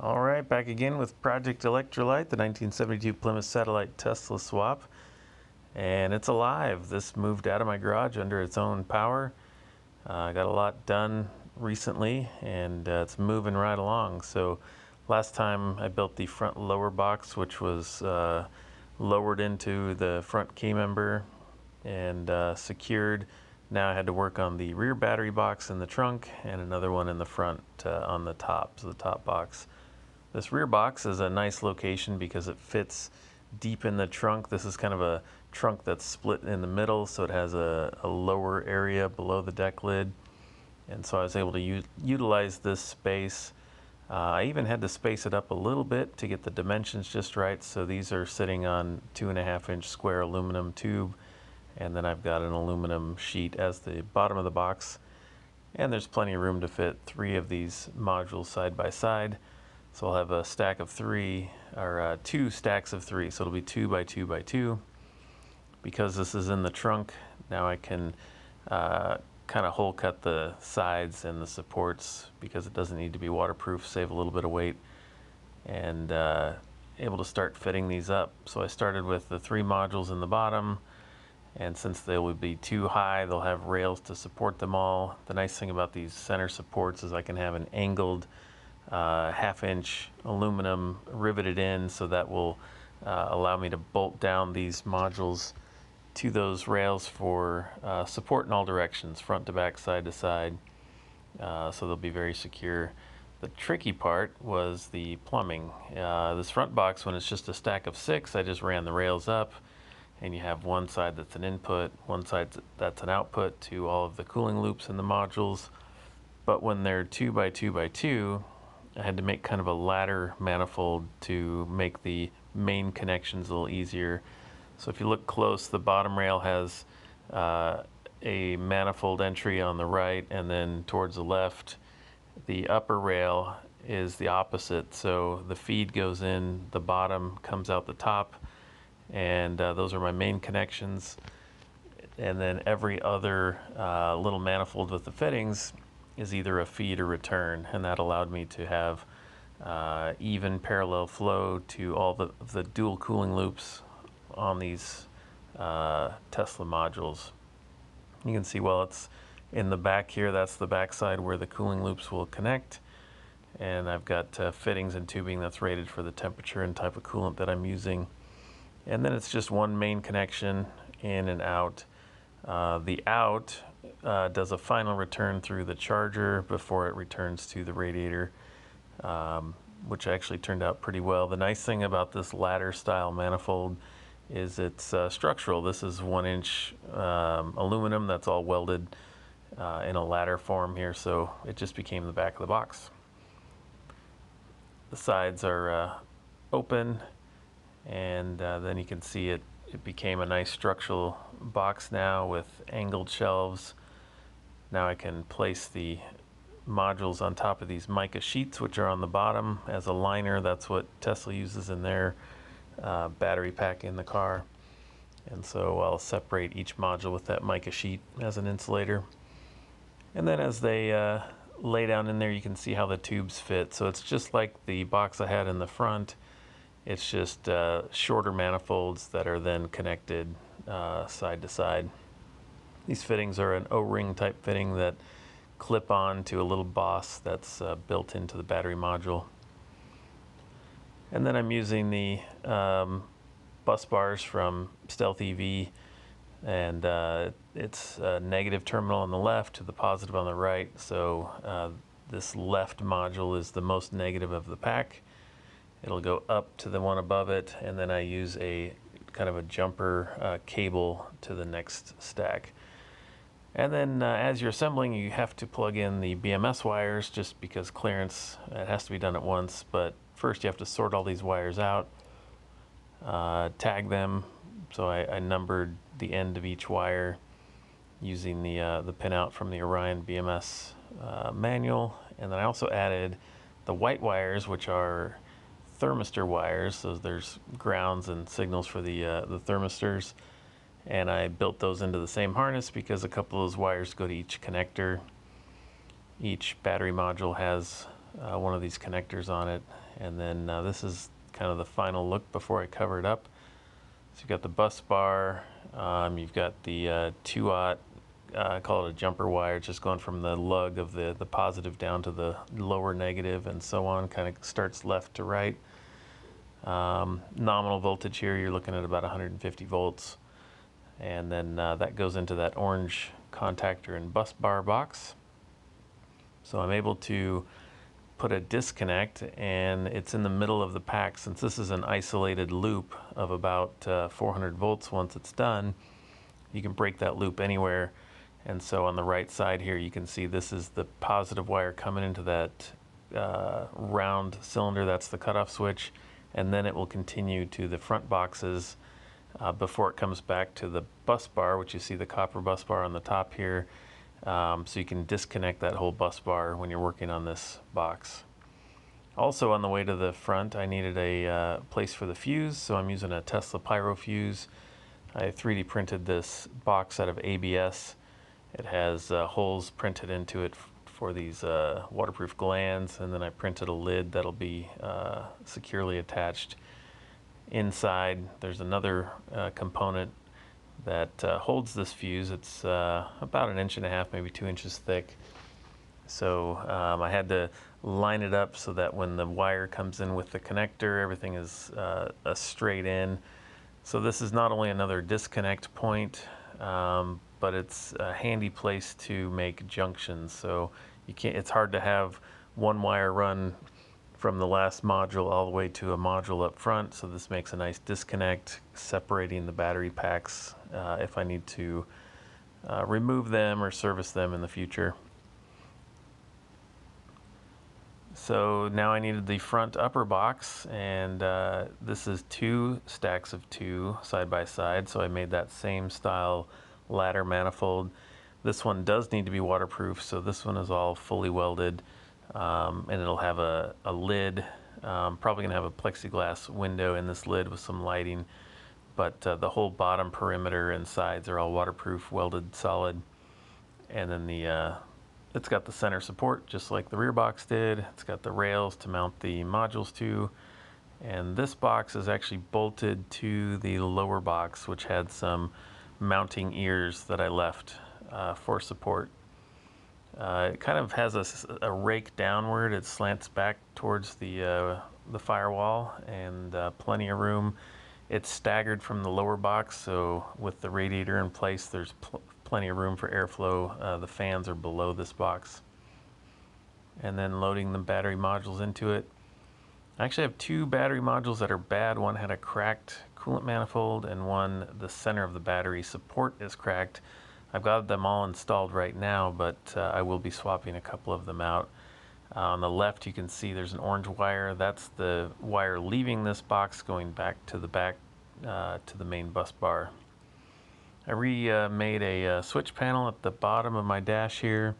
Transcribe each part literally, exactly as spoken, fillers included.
All right, back again with Project Electrollite, the nineteen seventy-two Plymouth Satellite Tesla swap. And it's alive. This moved out of my garage under its own power. I uh, got a lot done recently, and uh, it's moving right along. So last time I built the front lower box, which was uh, lowered into the front K-member and uh, secured. Now I had to work on the rear battery box in the trunk and another one in the front uh, on the top, so the top box. This rear box is a nice location because it fits deep in the trunk. This is kind of a trunk that's split in the middle, so it has a, a lower area below the deck lid. And so I was able to utilize this space. Uh, I even had to space it up a little bit to get the dimensions just right. So these are sitting on two and a half inch square aluminum tube. And then I've got an aluminum sheet as the bottom of the box. And there's plenty of room to fit three of these modules side by side. So I'll have a stack of three, or uh, two stacks of three, so it'll be two by two by two. Because this is in the trunk, now I can uh, kind of hole cut the sides and the supports because it doesn't need to be waterproof, save a little bit of weight, and uh, able to start fitting these up. So I started with the three modules in the bottom, and since they will be too high, they'll have rails to support them all. The nice thing about these center supports is I can have an angled Uh, half inch aluminum riveted in, so that will uh, allow me to bolt down these modules to those rails for uh, support in all directions, front to back, side to side, uh, so they'll be very secure. The tricky part was the plumbing. Uh, this front box, when it's just a stack of six, I just ran the rails up, and you have one side that's an input, one side that's an output to all of the cooling loops in the modules. But when they're two by two by two, I had to make kind of a ladder manifold to make the main connections a little easier. So if you look close, the bottom rail has uh, a manifold entry on the right, and then towards the left, the upper rail is the opposite. So the feed goes in, the bottom comes out the top, and uh, those are my main connections. And then every other uh, little manifold with the fittings is either a feed or return, and that allowed me to have uh, even parallel flow to all the, the dual cooling loops on these uh, Tesla modules. You can see, well, it's in the back here, that's the back side where the cooling loops will connect, and I've got uh, fittings and tubing that's rated for the temperature and type of coolant that I'm using. And then it's just one main connection in and out. Uh, the out Uh, does a final return through the charger before it returns to the radiator, um, which actually turned out pretty well. The nice thing about this ladder style manifold is it's uh, structural. This is one inch um, aluminum that's all welded uh, in a ladder form here, so it just became the back of the box. The sides are uh, open, and uh, then you can see it It became a nice structural box now with angled shelves. Now I can place the modules on top of these mica sheets, which are on the bottom as a liner. That's what Tesla uses in their uh, battery pack in the car. And so I'll separate each module with that mica sheet as an insulator. And then as they uh, lay down in there, you can see how the tubes fit. So it's just like the box I had in the front. It's just uh, shorter manifolds that are then connected uh, side to side. These fittings are an O-ring type fitting that clip on to a little boss that's uh, built into the battery module. And then I'm using the um, bus bars from Stealth E V, and uh, it's a negative terminal on the left to the positive on the right. So uh, this left module is the most negative of the pack. It'll go up to the one above it, and then I use a kind of a jumper uh, cable to the next stack. And then uh, as you're assembling, you have to plug in the B M S wires just because clearance, it has to be done at once, but first you have to sort all these wires out, uh, tag them. So I, I numbered the end of each wire using the, uh, the pinout from the Orion B M S uh, manual. And then I also added the white wires, which are thermistor wires, so there's grounds and signals for the uh, the thermistors, and I built those into the same harness because a couple of those wires go to each connector. Each battery module has uh, one of these connectors on it. And then uh, this is kind of the final look before I cover it up. So you've got the bus bar, um, you've got the uh, two aught, uh, I call it a jumper wire. It's just going from the lug of the, the positive down to the lower negative and so on, kind of starts left to right. Um, nominal voltage here, you're looking at about one hundred fifty volts. And then uh, that goes into that orange contactor and bus bar box. So I'm able to put a disconnect, and it's in the middle of the pack. Since this is an isolated loop of about uh, four hundred volts, once it's done, you can break that loop anywhere. And so on the right side here, you can see this is the positive wire coming into that uh, round cylinder. That's the cutoff switch. And then it will continue to the front boxes uh, before it comes back to the bus bar, which you see the copper bus bar on the top here. Um, so you can disconnect that whole bus bar when you're working on this box. Also, on the way to the front, I needed a uh, place for the fuse, so I'm using a Tesla Pyro fuse. I three D printed this box out of A B S. It has uh, holes printed into it for these uh, waterproof glands, and then I printed a lid that'll be uh, securely attached. Inside, there's another uh, component that uh, holds this fuse. It's uh, about an inch and a half, maybe two inches thick. So um, I had to line it up so that when the wire comes in with the connector, everything is uh, a straight in. So this is not only another disconnect point, um, but it's a handy place to make junctions. So you can't, it's hard to have one wire run from the last module all the way to a module up front, so this makes a nice disconnect, separating the battery packs uh, if I need to uh, remove them or service them in the future. So now I needed the front upper box, and uh, this is two stacks of two side by side, so I made that same style ladder manifold. This one does need to be waterproof, so this one is all fully welded. Um, and it'll have a, a lid, um, probably gonna have a plexiglass window in this lid with some lighting, but uh, the whole bottom perimeter and sides are all waterproof, welded solid. And then the uh, it's got the center support just like the rear box did. It's got the rails to mount the modules to, and this box is actually bolted to the lower box, which had some mounting ears that I left uh, for support. Uh, it kind of has a, a rake downward. It slants back towards the, uh, the firewall, and uh, plenty of room. It's staggered from the lower box, so with the radiator in place, there's pl plenty of room for airflow. Uh, the fans are below this box. And then loading the battery modules into it. I actually have two battery modules that are bad. One had a cracked coolant manifold, and one, the center of the battery support is cracked. I've got them all installed right now, but uh, I will be swapping a couple of them out. Uh, on the left, you can see there's an orange wire. That's the wire leaving this box, going back to the back uh, to the main bus bar. I remade uh, a uh, switch panel at the bottom of my dash here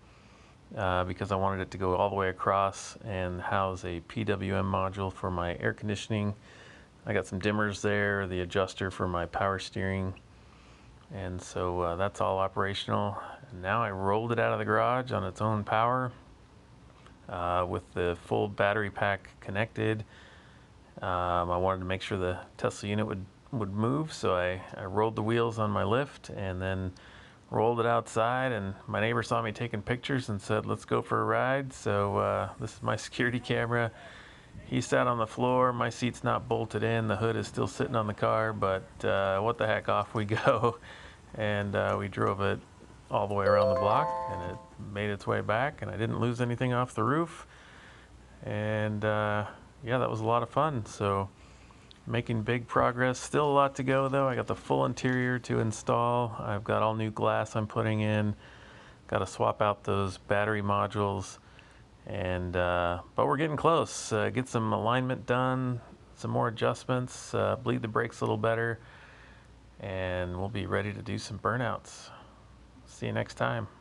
uh, because I wanted it to go all the way across and house a P W M module for my air conditioning. I got some dimmers there, the adjuster for my power steering. And so uh, that's all operational. And now I rolled it out of the garage on its own power uh, with the full battery pack connected. Um, I wanted to make sure the Tesla unit would, would move, so I, I rolled the wheels on my lift and then rolled it outside, and my neighbor saw me taking pictures and said, "Let's go for a ride." So uh, this is my security camera. He sat on the floor. My seat's not bolted in. The hood is still sitting on the car, but uh, what the heck, off we go. And uh, we drove it all the way around the block, and it made its way back, and I didn't lose anything off the roof. And uh, yeah, that was a lot of fun. So making big progress. Still a lot to go though. I got the full interior to install. I've got all new glass I'm putting in. Got to swap out those battery modules. And uh, but we're getting close. Uh, get some alignment done, some more adjustments, uh, bleed the brakes a little better, and we'll be ready to do some burnouts. See you next time.